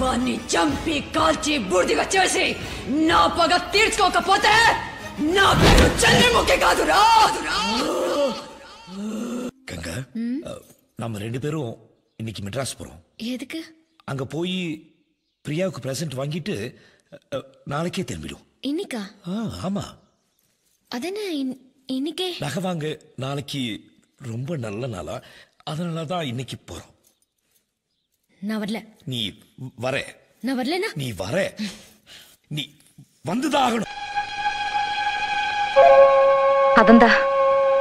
वाणी चंपी कालची बुर्दी का चरसी ना पगा तीर्थ को कपोते ना पेरू चलने मुके कादुरा गंगा नाम रेंडु पेरू इन्निकी मद्रास पोरोम एदुक्कु अंगा पोई प्रियावुक्कु प्रेजेंट वांगिट्टु नालैक्कே திரும்பிடுவோம் இன்னிக்கா ஆமா அதென்ன இன்னிக்கே நாங்க வாங்க நாளைக்கு ரொம்ப நல்ல நாளா அதனால தான் இன்னைக்கு போறோம் நான் வரல நீ வரே நான் வரலனா நீ வரே நீ வந்துதாகணும் അതെന്താ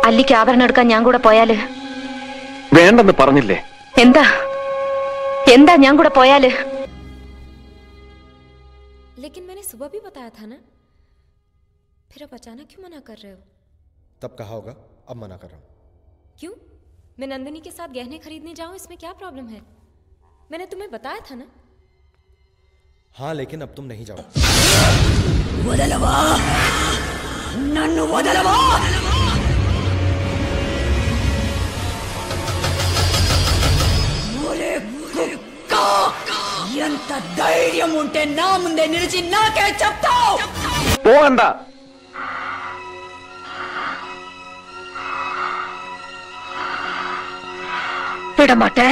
അല്ലിക്ക് ആഭരണം എടുക്കാൻ ഞാൻ കൂടെ പോയാല് വേണ്ടെന്ന് പറഞ്ഞില്ലേ എന്താ എന്താ ഞാൻ കൂടെ പോയാല് लेकिन मैंने सुबह भी बताया था ना फिर आप अचानक क्यों मना कर रहे हो तब कहा होगा अब मना कर रहा हूं क्यों मैं नंदिनी के साथ गहने खरीदने जाऊं इसमें क्या प्रॉब्लम है मैंने तुम्हें बताया था ना हाँ लेकिन अब तुम नहीं जाओ वदलवा नन्नु वदलवा मोरे का ఎంత ధైర్యం ఉంటే నా ముందే నిలిచి నాకే చెప్తావ్ ఓ అంద విడమటే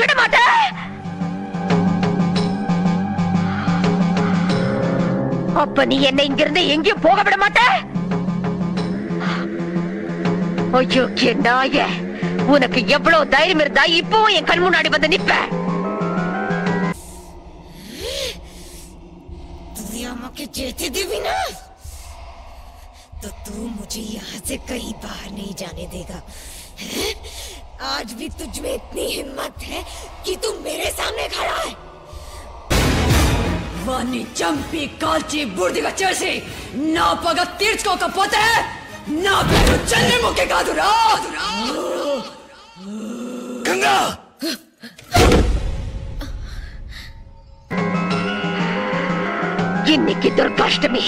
విడమటే அப்ப நீ என்ன இங்கிருந்து எங்கேயும் போக விட மாட்டே ஐயோ கேடாயே உனக்கு எவ்வளோ தைரியம் இருந்தா இப்போ என் கண் முன்னாடி வந்து நிப்ப துரியா मुझे जेते देविना तो तू मुझे यहाँ से कहीं बाहर नहीं जाने देगा आज भी तुझ में इतनी हिम्मत है कि तू मेरे सामने खड़ा है वाणी चंपी कालची बुर्दी का चरसी ना पगा तीर्थ को कपोते ना पेरू चलने मुके कादुरा गंगा इनकी दुर्गाष्टमी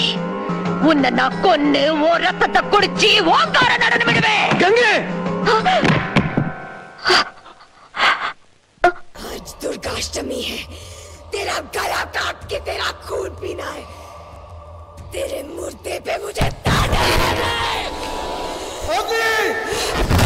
उन्न कोन्नु ओ रत्तत्तै कुडिच्ची ओंगार नडनु विडुवे गंगे आज दुर्गाष्टमी है तेरा गला काट के तेरा खून पीना है तेरे मुर्दे पे मुझे ताने देना है